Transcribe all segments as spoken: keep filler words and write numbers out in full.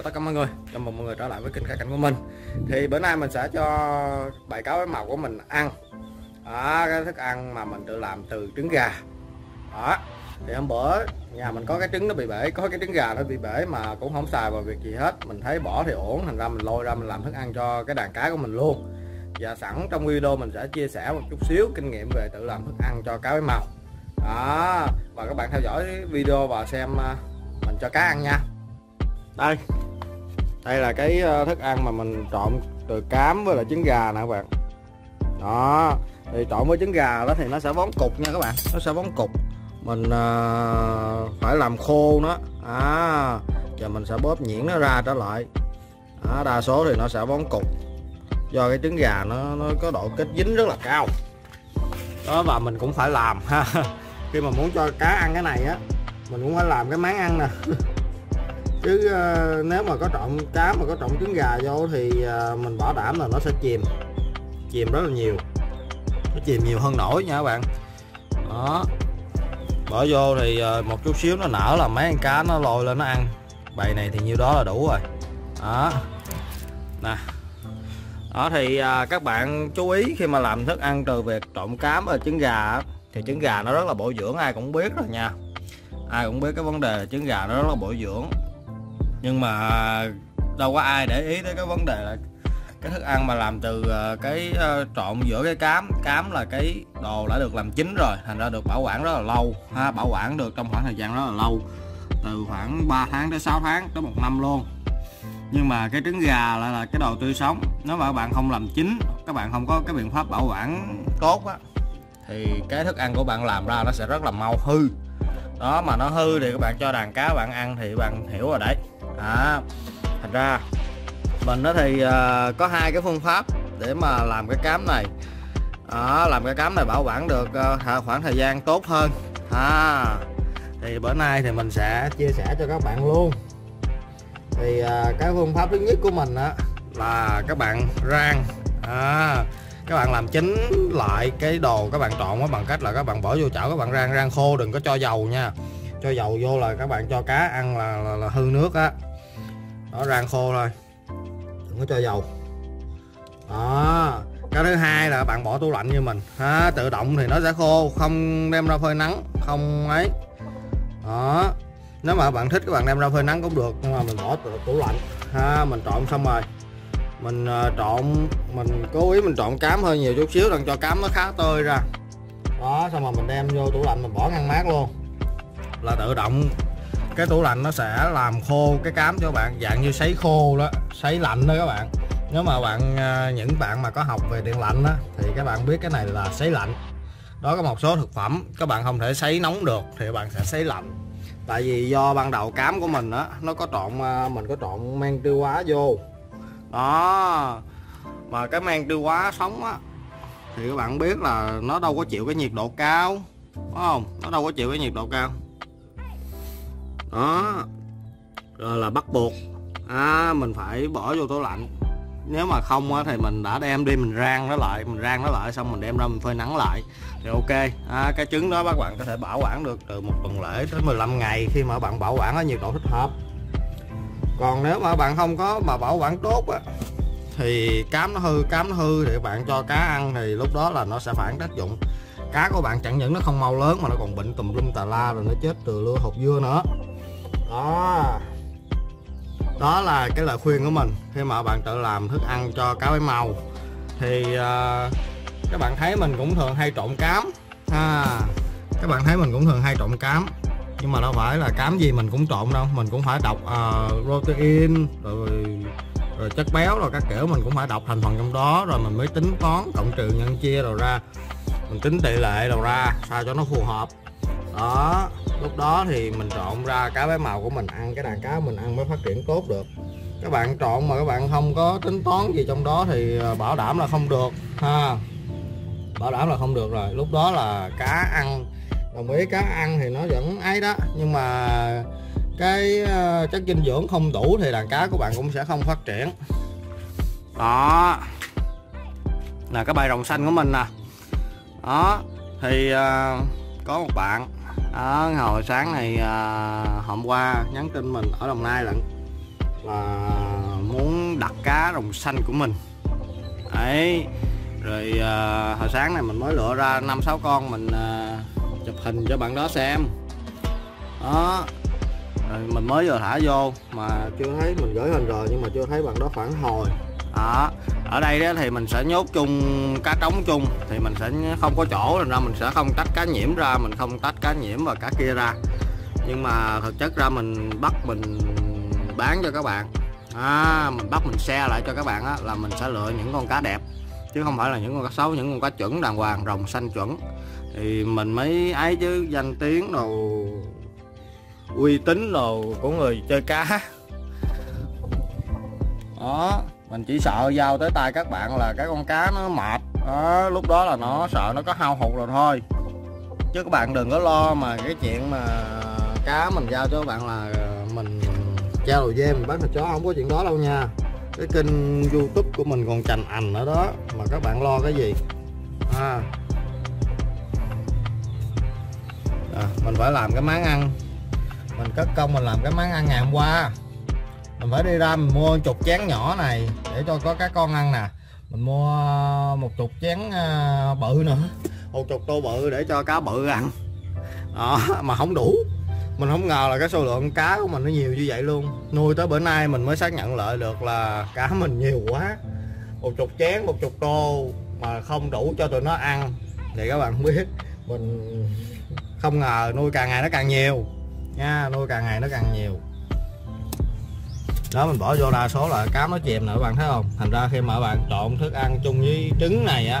chào tất cả mọi người, chào mừng mọi người trở lại với kênh Khải Cảnh của mình. Thì bữa nay mình sẽ cho bầy cáo màu của mình ăn à, cái thức ăn mà mình tự làm từ trứng gà đó. Thì hôm bữa nhà mình có cái trứng nó bị bể, có cái trứng gà nó bị bể mà cũng không xài vào việc gì hết. Mình thấy bỏ thì ổn, thành ra mình lôi ra mình làm thức ăn cho cái đàn cá của mình luôn. Và sẵn trong video mình sẽ chia sẻ một chút xíu kinh nghiệm về tự làm thức ăn cho cá màu đó. Và các bạn theo dõi video và xem mình cho cá ăn nha. Đây, đây là cái thức ăn mà mình trộn từ cám với là trứng gà nè các bạn. Đó, thì trộn với trứng gà đó thì nó sẽ vón cục nha các bạn, nó sẽ vón cục. Mình uh, phải làm khô nó, à, giờ mình sẽ bóp nhuyễn nó ra trở lại. À, đa số thì nó sẽ vón cục, do cái trứng gà nó nó có độ kết dính rất là cao. Đó, và mình cũng phải làm ha. Khi mà muốn cho cá ăn cái này á, mình cũng phải làm cái máng ăn nè. Chứ uh, nếu mà có trộn cá mà có trộn trứng gà vô thì uh, mình bảo đảm là nó sẽ chìm chìm rất là nhiều, nó chìm nhiều hơn nổi nha các bạn. Đó, bỏ vô thì uh, một chút xíu nó nở là mấy con cá nó lôi lên nó ăn. Bầy này thì nhiêu đó là đủ rồi đó nè. Đó thì uh, các bạn chú ý khi mà làm thức ăn từ việc trộn cám và trứng gà thì trứng gà nó rất là bổ dưỡng, ai cũng biết rồi nha, ai cũng biết cái vấn đề là trứng gà nó rất là bổ dưỡng. Nhưng mà đâu có ai để ý tới cái vấn đề là cái thức ăn mà làm từ cái trộn giữa cái cám cám là cái đồ đã được làm chín rồi, thành ra được bảo quản rất là lâu ha, bảo quản được trong khoảng thời gian rất là lâu, từ khoảng ba tháng tới sáu tháng tới một năm luôn. Nhưng mà cái trứng gà lại là cái đồ tươi sống, nếu mà các bạn không làm chín, các bạn không có cái biện pháp bảo quản tốt á, thì cái thức ăn của bạn làm ra nó sẽ rất là mau hư. Đó, mà nó hư thì các bạn cho đàn cá bạn ăn thì bạn hiểu rồi đấy. À, thành ra mình đó thì uh, có hai cái phương pháp để mà làm cái cám này, à, làm cái cám này bảo quản được uh, khoảng thời gian tốt hơn. À, thì bữa nay thì mình sẽ chia sẻ cho các bạn luôn. Thì uh, cái phương pháp thứ nhất của mình đó là các bạn rang, à, các bạn làm chín lại cái đồ các bạn trộn đó bằng cách là các bạn bỏ vô chảo các bạn rang rang khô, đừng có cho dầu nha. Cho dầu vô là các bạn cho cá ăn là, là, là hư nước á. Đó. Đó, rang khô thôi, đừng có cho dầu. Đó. Cái thứ hai là bạn bỏ tủ lạnh như mình ha, tự động thì nó sẽ khô, không đem ra phơi nắng, không ấy. Đó. Nếu mà bạn thích các bạn đem ra phơi nắng cũng được, nhưng mà mình bỏ tủ, tủ lạnh ha. Mình trộn xong rồi mình trộn, mình cố ý mình trộn cám hơi nhiều chút xíu, đừng cho cám nó khá tơi ra. Đó, xong rồi mình đem vô tủ lạnh mình bỏ ngăn mát luôn, là tự động cái tủ lạnh nó sẽ làm khô cái cám cho bạn, dạng như sấy khô đó, sấy lạnh đó các bạn. Nếu mà bạn những bạn mà có học về điện lạnh đó thì các bạn biết cái này là sấy lạnh. Đó, có một số thực phẩm các bạn không thể sấy nóng được thì bạn sẽ sấy lạnh, tại vì do ban đầu cám của mình đó, nó có trộn, mình có trộn men tiêu hóa vô đó, mà cái men tiêu hóa sống á thì các bạn biết là nó đâu có chịu cái nhiệt độ cao, phải không? Nó đâu có chịu cái nhiệt độ cao. Đó, rồi là bắt buộc à, mình phải bỏ vô tủ lạnh. Nếu mà không á, thì mình đã đem đi mình rang nó lại, mình rang nó lại xong mình đem ra mình phơi nắng lại thì ok. À, cái trứng đó các bạn có thể bảo quản được từ một tuần lễ tới mười lăm ngày khi mà bạn bảo quản ở nhiệt độ thích hợp. Còn nếu mà bạn không có mà bảo quản tốt á, thì cám nó hư, cám nó hư thì bạn cho cá ăn thì lúc đó là nó sẽ phản tác dụng. Cá của bạn chẳng những nó không mau lớn mà nó còn bệnh tùm lum tà la, rồi nó chết từ lưa hột dưa nữa. Đó, đó là cái lời khuyên của mình khi mà bạn tự làm thức ăn cho cá bảy màu. Thì uh, các bạn thấy mình cũng thường hay trộn cám ha, à, các bạn thấy mình cũng thường hay trộn cám, nhưng mà đâu phải là cám gì mình cũng trộn đâu, mình cũng phải đọc uh, protein rồi, rồi chất béo rồi các kiểu, mình cũng phải đọc thành phần trong đó rồi mình mới tính toán cộng trừ nhân chia rồi ra, mình tính tỷ lệ đầu ra sao cho nó phù hợp. Đó, lúc đó thì mình trộn ra cá bé màu của mình ăn, cái đàn cá mình ăn mới phát triển tốt được. Các bạn trộn mà các bạn không có tính toán gì trong đó thì bảo đảm là không được ha, bảo đảm là không được rồi. Lúc đó là cá ăn, đồng ý cá ăn thì nó vẫn ấy đó, nhưng mà cái chất dinh dưỡng không đủ thì đàn cá của bạn cũng sẽ không phát triển. Đó là cái bài rồng xanh của mình nè. Đó thì uh, có một bạn đó, hồi sáng này uh, hôm qua nhắn tin mình ở Đồng Nai lận, là muốn đặt cá rồng xanh của mình đấy. Rồi à, hồi sáng này mình mới lựa ra năm sáu con mình à, chụp hình cho bạn đó xem đó. Rồi mình mới vừa thả vô mà chưa thấy, mình gửi hình rồi nhưng mà chưa thấy bạn đó phản hồi đó. Ở đây đó thì mình sẽ nhốt chung cá trống chung thì mình sẽ không có chỗ, thành ra mình sẽ không tách cá nhiễm ra, mình không tách cá nhiễm và cá kia ra, nhưng mà thực chất ra mình bắt mình bán cho các bạn à, mình bắt mình share lại cho các bạn á, là mình sẽ lựa những con cá đẹp chứ không phải là những con cá xấu, những con cá chuẩn đàng hoàng, rồng xanh chuẩn thì mình mới ấy chứ, danh tiếng đồ uy tín đồ của người chơi cá đó. Mình chỉ sợ giao tới tay các bạn là cái con cá nó mệt đó, lúc đó là nó sợ nó có hao hụt rồi thôi, chứ các bạn đừng có lo mà cái chuyện mà cá mình giao cho các bạn là mình treo đầu dê mình bán thịt chó, không có chuyện đó đâu nha. Cái kênh YouTube của mình còn chành ảnh ở đó mà các bạn lo cái gì à. À, mình phải làm cái máng ăn, mình cất công mình làm cái máng ăn ngày hôm qua. Mình phải đi ra mình mua chục chén nhỏ này để cho có các con ăn nè, mình mua một chục chén bự nữa, một chục tô bự để cho cá bự ăn đó, mà không đủ. Mình không ngờ là cái số lượng cá của mình nó nhiều như vậy luôn. Nuôi tới bữa nay mình mới xác nhận lại được là cá mình nhiều quá, một chục chén, một chục tô mà không đủ cho tụi nó ăn thì các bạn biết mình không ngờ. Nuôi càng ngày nó càng nhiều nha, nuôi càng ngày nó càng nhiều đó. Mình bỏ vô đa số là cá nó chìm nè các bạn thấy không, thành ra khi mà bạn trộn thức ăn chung với trứng này á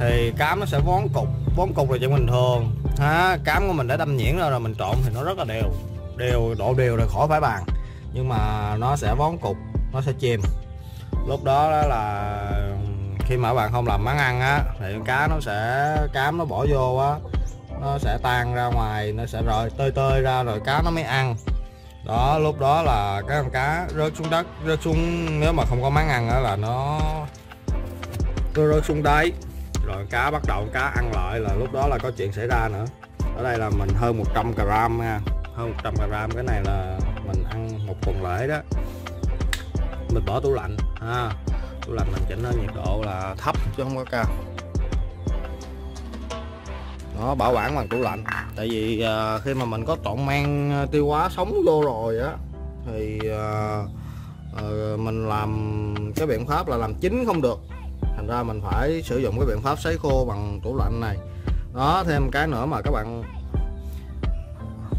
thì cám nó sẽ vón cục, vón cục là chuyện bình thường ha. Cám của mình đã đâm nhuyễn rồi, rồi mình trộn thì nó rất là đều, đều độ đều rồi khỏi phải bàn, nhưng mà nó sẽ vón cục, nó sẽ chìm. Lúc đó, đó là khi mà bạn không làm món ăn á thì cá nó sẽ, cám nó bỏ vô á nó sẽ tan ra ngoài, nó sẽ rồi tơi tơi ra rồi cá nó mới ăn đó. Lúc đó là cái con cá rớt xuống đất, rớt xuống, nếu mà không có món ăn á là nó cứ rớt xuống đáy rồi cá bắt đầu cá ăn lại, là lúc đó là có chuyện xảy ra nữa. Ở đây là mình hơn một trăm gram nha, hơn một trăm gram. Cái này là mình ăn một tuần lễ đó, mình bỏ tủ lạnh ha. Tủ lạnh mình chỉnh ở nhiệt độ là thấp chứ không có cao, nó bảo quản bằng tủ lạnh. Tại vì uh, khi mà mình có trộn men tiêu hóa sống vô rồi á thì uh, uh, mình làm cái biện pháp là làm chín không được, thành ra mình phải sử dụng cái biện pháp sấy khô bằng tủ lạnh này đó. Thêm cái nữa mà các bạn,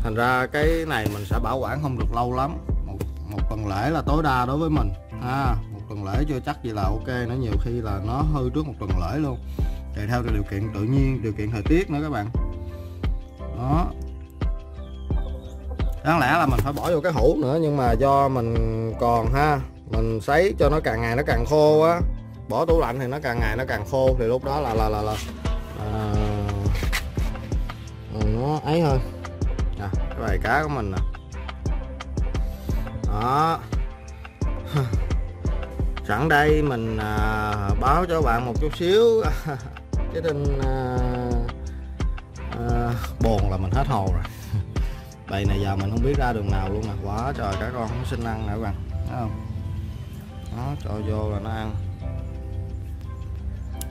thành ra cái này mình sẽ bảo quản không được lâu lắm, một, một tuần lễ là tối đa đối với mình à, một tuần lễ chưa chắc gì là ok nữa, nhiều khi là nó hư trước một tuần lễ luôn, tùy theo điều kiện tự nhiên, điều kiện thời tiết nữa các bạn đó. Đáng lẽ là mình phải bỏ vô cái hũ nữa nhưng mà do mình còn ha, mình sấy cho nó càng ngày nó càng khô á, bỏ tủ lạnh thì nó càng ngày nó càng khô thì lúc đó là là là, là à, nó ấy thôi nè. Cái bài cá của mình nè đó. Sẵn đây mình à, báo cho bạn một chút xíu cái tin à, à, bồn là mình hết hồ rồi. Bầy này giờ mình không biết ra đường nào luôn nè, quá trời cả con nó xin ăn nè các bạn thấy không đó, cho vô là nó ăn.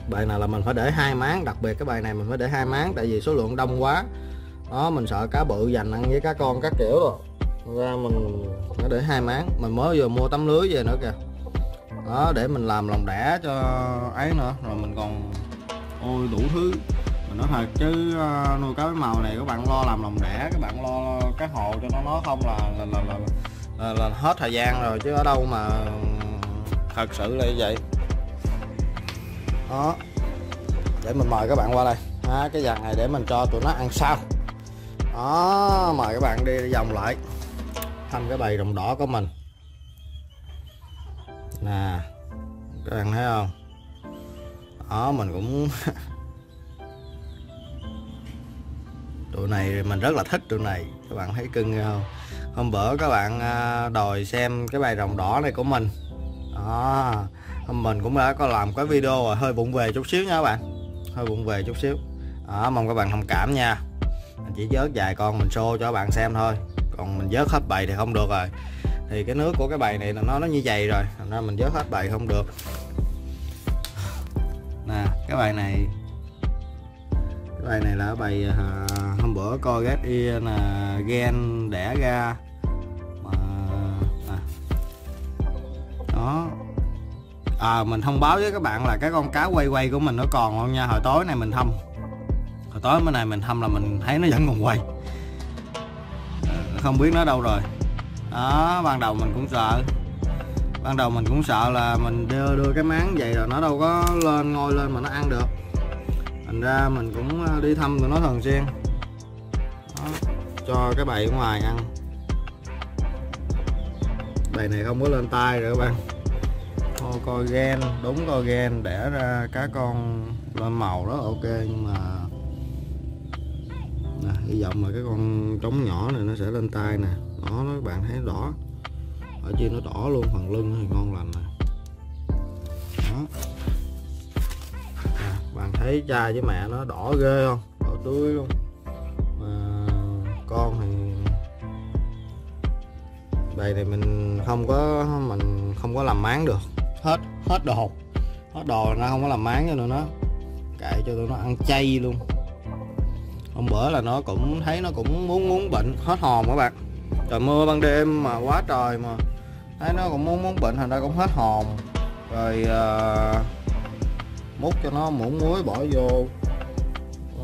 Bài này là mình phải để hai máng, đặc biệt cái bài này mình phải để hai máng tại vì số lượng đông quá đó, mình sợ cá bự dành ăn với cá con các kiểu rồi, ra mình phải để hai máng. Mình mới vừa mua tấm lưới về nữa kìa đó, để mình làm lồng đẻ cho ấy nữa, rồi mình còn ôi đủ thứ. Mình nói thật chứ nuôi cá màu này các bạn lo làm lồng đẻ, các bạn lo cái hồ cho nó nó không là là, là, là, là, là hết thời gian rồi chứ ở đâu mà thật sự là như vậy đó. Để mình mời các bạn qua đây à, cái dàn này để mình cho tụi nó ăn sau đó. Mời các bạn đi vòng lại thăm cái bầy rồng đỏ của mình nè, các bạn thấy không đó. Mình cũng tụi này mình rất là thích tụi này, các bạn thấy cưng không. Hôm bữa các bạn đòi xem cái bầy rồng đỏ này của mình đó, mình cũng đã có làm cái video rồi, hơi vụng về chút xíu nha các bạn, hơi vụng về chút xíu đó, mong các bạn thông cảm nha. Mình chỉ vớt vài con mình show cho các bạn xem thôi, còn mình vớt hết bầy thì không được rồi. thì cái nước của cái bài này nó nó như vậy rồi, thành ra mình vớt hết bài không được. Nè cái bài này, cái bài này là bài à, hôm bữa coi cái gen là gen đẻ ra mà à. Đó à, mình thông báo với các bạn là cái con cá quay quay của mình nó còn không nha. Hồi tối này mình thăm, hồi tối bữa này mình thăm là mình thấy nó vẫn còn quay, không biết nó đâu rồi. Đó, ban đầu mình cũng sợ, ban đầu mình cũng sợ là mình đưa đưa cái máng vậy rồi nó đâu có lên ngôi lên mà nó ăn được, thành ra mình cũng đi thăm tụi nó thường xuyên. Đó, cho cái bầy ở ngoài ăn. Bầy này không có lên tay rồi các bạn. Thôi coi gen, đúng coi gen đẻ ra cá con lên màu đó ok, nhưng mà nè, hy vọng mà cái con trống nhỏ này nó sẽ lên tay nè. Đó, các bạn thấy đỏ ở trên, nó đỏ luôn phần lưng thì ngon lành nè. Đó à, bạn thấy cha với mẹ nó đỏ ghê không, đỏ tươi luôn mà con thì đây thì mình không có, mình không có làm máng được, hết hết đồ hết đồ nó không có làm máng cho nữa, nó kệ cho tụi nó ăn chay luôn. Hôm bữa là nó cũng thấy, nó cũng muốn muốn bệnh hết hồn các bạn. Trời mưa ban đêm mà quá trời mà thấy nó cũng muốn muốn bệnh, thành ra cũng hết hồn rồi. À, múc cho nó muỗng muối bỏ vô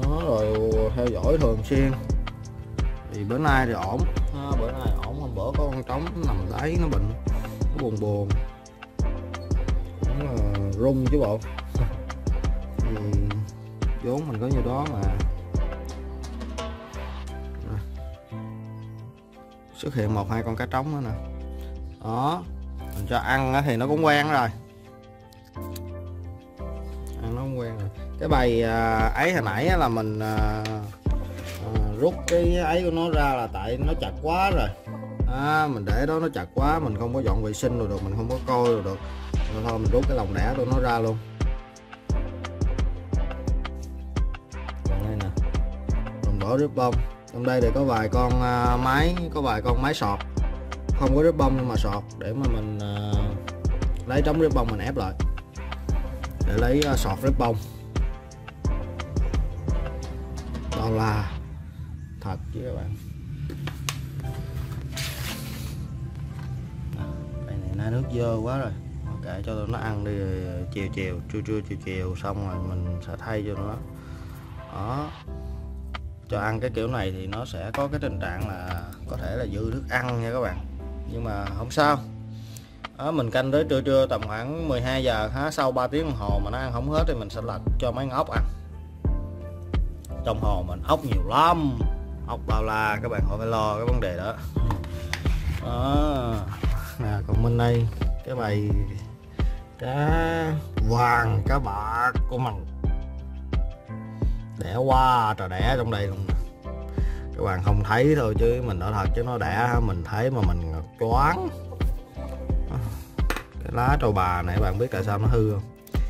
đó, rồi theo dõi thường xuyên thì bữa nay thì ổn ha, bữa nay ổn. Hôm bữa có con trống nằm đáy nó bệnh, nó buồn buồn cũng là rung chứ bộ, thì vốn mình có nhiêu đó mà. Xuất hiện một hai con cá trống nữa nè. Đó, mình cho ăn thì nó cũng quen rồi, ăn nó cũng quen rồi. Cái bài ấy hồi nãy là mình à, à, rút cái ấy của nó ra là tại nó chặt quá rồi. À, mình để đó nó chặt quá, mình không có dọn vệ sinh rồi được, mình không có coi rồi được, rồi thôi mình rút cái lòng đẻ của nó ra luôn. Còn đây nè, lòng đỏ rít bông. Trong đây thì có vài con uh, máy, có vài con máy sọt không có rít bông nhưng mà sọt, để mà mình uh, lấy trống rít bông mình ép lại để lấy uh, sọt rít bông. Đó là thật chứ các bạn. Đây này nay nước dơ quá rồi, kệ cho nó ăn đi, chiều chiều trưa trưa chiều chiều xong rồi mình sẽ thay cho nó. Đó, cho ăn cái kiểu này thì nó sẽ có cái tình trạng là có thể là dư thức ăn nha các bạn, nhưng mà không sao. Đó, mình canh tới trưa trưa tầm khoảng mười hai giờ há, sau ba tiếng đồng hồ mà nó ăn không hết thì mình sẽ lật cho mấy con ốc ăn. Trong hồ mình ốc nhiều lắm, ốc bao la, các bạn khỏi phải lo cái vấn đề đó. Đó nè, còn bên đây cái bầy cá vàng cá bạc của mình đẻ qua trời, đẻ trong đây luôn nè. Các bạn không thấy thôi chứ mình nói thật chứ nó đẻ mình thấy mà mình choáng. Cái lá trầu bà này các bạn biết tại sao nó hư không?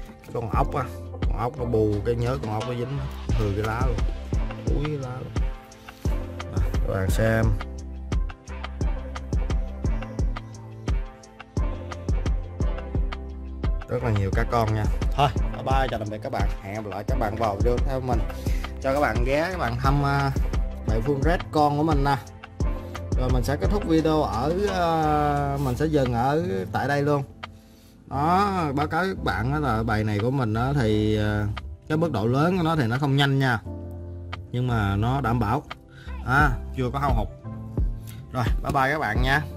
Cái con ốc á, con ốc nó bù, cái nhớ con ốc nó dính hư cái lá luôn, úi cái lá luôn. À, các bạn xem rất là nhiều cá con nha. Thôi bye bye, chào tạm biệt các bạn, hẹn gặp lại các bạn vào video theo mình. Cho các bạn ghé các bạn thăm uh, bầy Full Red con của mình nè. Rồi mình sẽ kết thúc video ở uh, mình sẽ dừng ở tại đây luôn. Đó, báo cáo các bạn đó là bầy này của mình đó thì uh, cái mức độ lớn của nó thì nó không nhanh nha, nhưng mà nó đảm bảo à, chưa có hao hụt. Rồi bye bye các bạn nha.